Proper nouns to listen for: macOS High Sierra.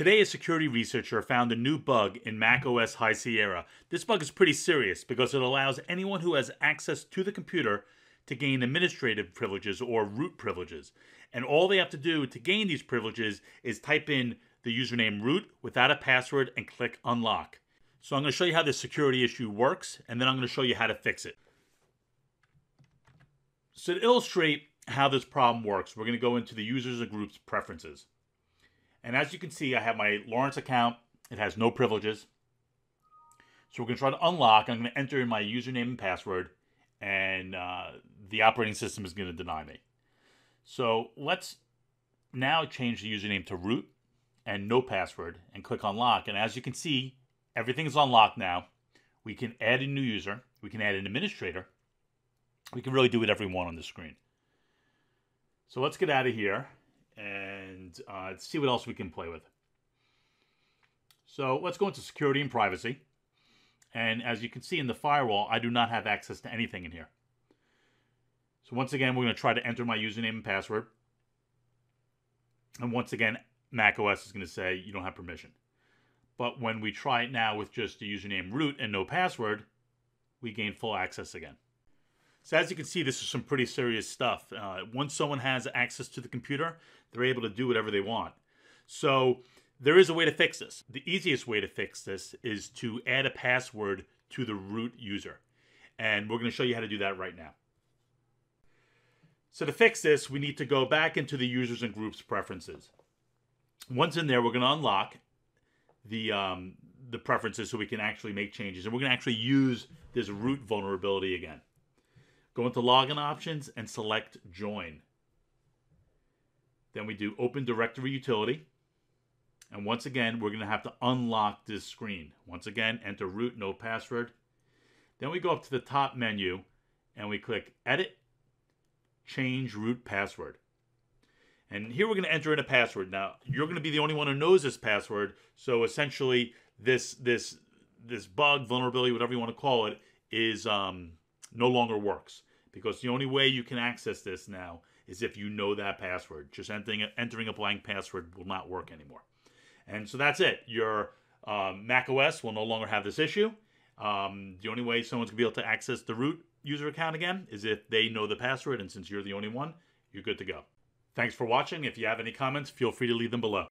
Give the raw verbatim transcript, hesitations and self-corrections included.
Today, a security researcher found a new bug in macOS High Sierra. This bug is pretty serious because it allows anyone who has access to the computer to gain administrative privileges or root privileges. And all they have to do to gain these privileges is type in the username root without a password and click unlock. So I'm going to show you how this security issue works, and then I'm going to show you how to fix it. So to illustrate how this problem works, we're going to go into the users and groups preferences. And as you can see, I have my Lawrence account. It has no privileges. So we're going to try to unlock. I'm going to enter in my username and password, and uh, the operating system is going to deny me. So let's now change the username to root and no password and click unlock. And as you can see, everything's unlocked now. We can add a new user. We can add an administrator. We can really do whatever we want on the screen. So let's get out of here and uh, see what else we can play with. So let's go into security and privacy. And as you can see in the firewall, I do not have access to anything in here. So once again, we're going to try to enter my username and password. And once again, macOS is going to say you don't have permission. But when we try it now with just the username root and no password, we gain full access again. So as you can see, this is some pretty serious stuff. Uh, once someone has access to the computer, they're able to do whatever they want. So there is a way to fix this. The easiest way to fix this is to add a password to the root user. And we're going to show you how to do that right now. So to fix this, we need to go back into the users and groups preferences. Once in there, we're going to unlock the, um, the preferences so we can actually make changes. And we're going to actually use this root vulnerability again. Go into login options and select join. Then we do open directory utility. And once again, we're going to have to unlock this screen. Once again, enter root, no password. Then we go up to the top menu and we click edit, change root password. And here we're going to enter in a password. Now, you're going to be the only one who knows this password. So essentially this, this, this bug, vulnerability, whatever you want to call it, is um, no longer works, because the only way you can access this now is if you know that password. Just entering a, entering a blank password will not work anymore. And so that's it. Your um, macOS will no longer have this issue. Um, the only way someone's going to be able to access the root user account again is if they know the password. And since you're the only one, you're good to go. Thanks for watching. If you have any comments, feel free to leave them below.